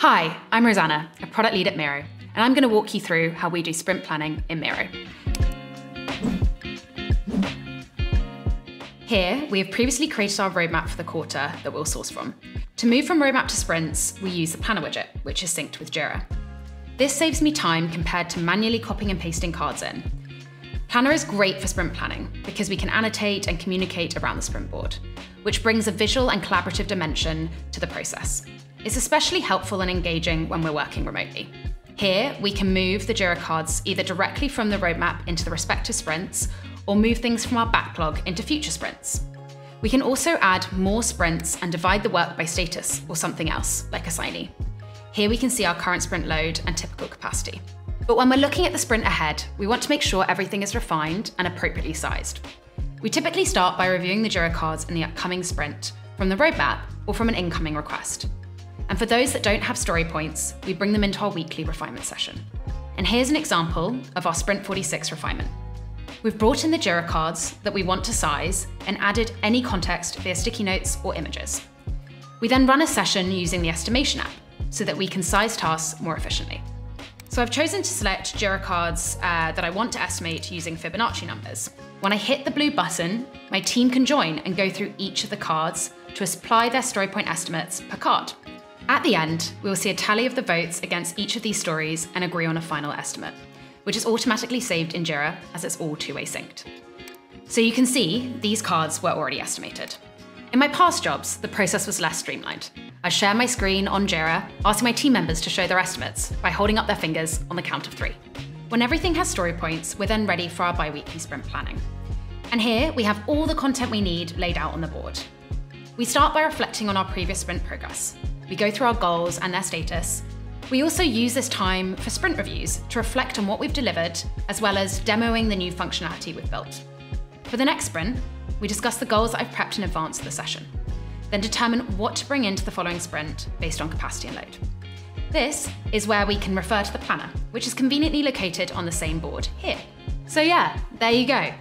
Hi, I'm Rosanna, a product lead at Miro, and I'm going to walk you through how we do sprint planning in Miro. Here, we have previously created our roadmap for the quarter that we'll source from. To move from roadmap to sprints, we use the Planner widget, which is synced with Jira. This saves me time compared to manually copying and pasting cards in. Planner is great for sprint planning because we can annotate and communicate around the sprint board, which brings a visual and collaborative dimension to the process. It's especially helpful and engaging when we're working remotely. Here, we can move the Jira cards either directly from the roadmap into the respective sprints or move things from our backlog into future sprints. We can also add more sprints and divide the work by status or something else, like assignee. Here we can see our current sprint load and typical capacity. But when we're looking at the sprint ahead, we want to make sure everything is refined and appropriately sized. We typically start by reviewing the Jira cards in the upcoming sprint from the roadmap or from an incoming request. And for those that don't have story points, we bring them into our weekly refinement session. And here's an example of our Sprint 46 refinement. We've brought in the Jira cards that we want to size and added any context via sticky notes or images. We then run a session using the Estimation app so that we can size tasks more efficiently. So I've chosen to select Jira cards that I want to estimate using Fibonacci numbers. When I hit the blue button, my team can join and go through each of the cards to apply their story point estimates per card. At the end, we will see a tally of the votes against each of these stories and agree on a final estimate, which is automatically saved in Jira as it's all two-way synced. So you can see these cards were already estimated. In my past jobs, the process was less streamlined. I share my screen on Jira, asking my team members to show their estimates by holding up their fingers on the count of 3. When everything has story points, we're then ready for our bi-weekly sprint planning. And here we have all the content we need laid out on the board. We start by reflecting on our previous sprint progress. We go through our goals and their status. We also use this time for sprint reviews to reflect on what we've delivered, as well as demoing the new functionality we've built. For the next sprint, we discuss the goals that I've prepped in advance of the session, then determine what to bring into the following sprint based on capacity and load. This is where we can refer to the planner, which is conveniently located on the same board here. So yeah, there you go.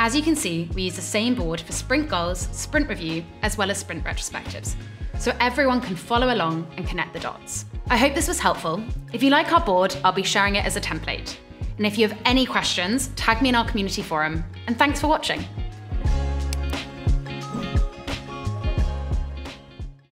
As you can see, we use the same board for sprint goals, sprint review, as well as sprint retrospectives, so everyone can follow along and connect the dots. I hope this was helpful. If you like our board, I'll be sharing it as a template. And if you have any questions, tag me in our community forum, and thanks for watching.